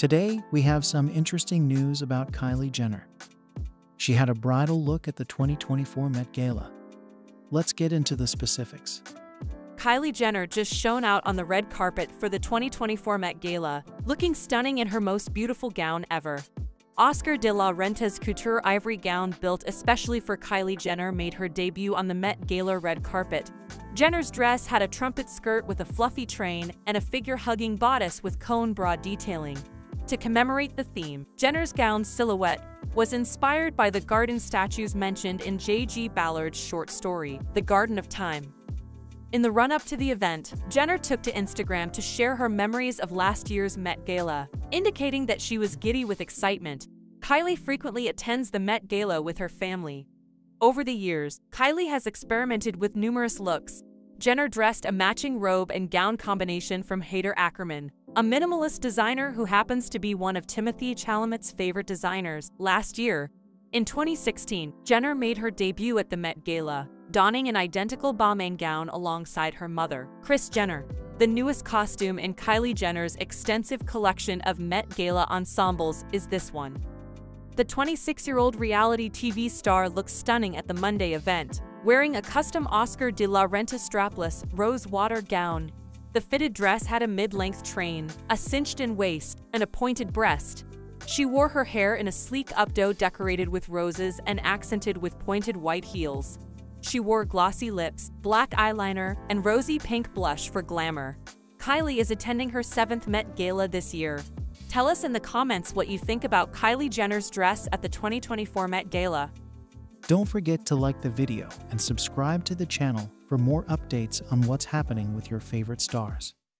Today, we have some interesting news about Kylie Jenner. She had a bridal look at the 2024 Met Gala. Let's get into the specifics. Kylie Jenner just shone out on the red carpet for the 2024 Met Gala, looking stunning in her most beautiful gown ever. Oscar de la Renta's couture ivory gown built especially for Kylie Jenner made her debut on the Met Gala red carpet. Jenner's dress had a trumpet skirt with a fluffy train and a figure-hugging bodice with cone bra detailing. To commemorate the theme, Jenner's gown silhouette was inspired by the garden statues mentioned in J.G. Ballard's short story, The Garden of Time. In the run-up to the event, Jenner took to Instagram to share her memories of last year's Met Gala, indicating that she was giddy with excitement. Kylie frequently attends the Met Gala with her family. Over the years, Kylie has experimented with numerous looks. Jenner dressed a matching robe and gown combination from Haider Ackerman, a minimalist designer who happens to be one of Timothée Chalamet's favorite designers, last year. In 2016, Jenner made her debut at the Met Gala, donning an identical Balmain gown alongside her mother, Kris Jenner, the newest costume in Kylie Jenner's extensive collection of Met Gala ensembles is this one. The 26-year-old reality TV star looks stunning at the Monday event, wearing a custom Oscar de la Renta strapless rose-water gown. The fitted dress had a mid-length train, a cinched-in waist, and a pointed breast. She wore her hair in a sleek updo decorated with roses and accented with pointed white heels. She wore glossy lips, black eyeliner, and rosy pink blush for glamour. Kylie is attending her 7th Met Gala this year. Tell us in the comments what you think about Kylie Jenner's dress at the 2024 Met Gala. Don't forget to like the video and subscribe to the channel for more updates on what's happening with your favorite stars.